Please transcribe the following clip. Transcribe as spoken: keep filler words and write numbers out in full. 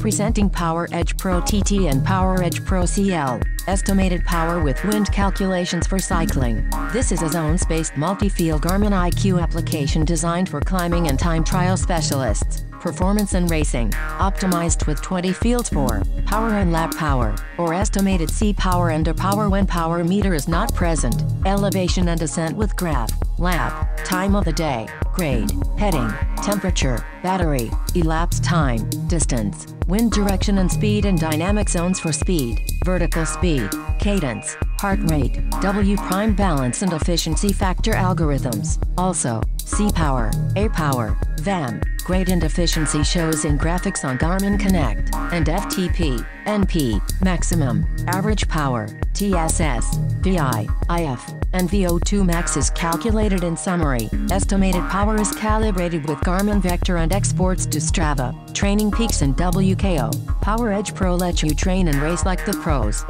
Presenting Power Edge Pro T T and Power Edge Pro C L, estimated power with wind calculations for cycling. This is a zones-based multi-field Garmin I Q application designed for climbing and time trial specialists, performance and racing, optimized with twenty fields for power and lap power, or estimated sea power and a power when power meter is not present, elevation and descent with graph, lap, time of the day, grade, heading, temperature, battery, elapsed time, distance, wind direction and speed, and dynamic zones for speed, vertical speed, cadence, heart rate, W prime balance and efficiency factor algorithms. Also, C power, A power, V A M, grade and efficiency shows in graphics on Garmin Connect, and F T P, N P, maximum, average power, T S S, V I, I F, and V O two max is calculated in summary. Estimated power is calibrated with Garmin Vector and exports to Strava, Training Peaks and W K O. Power Edge Pro lets you train and race like the pros.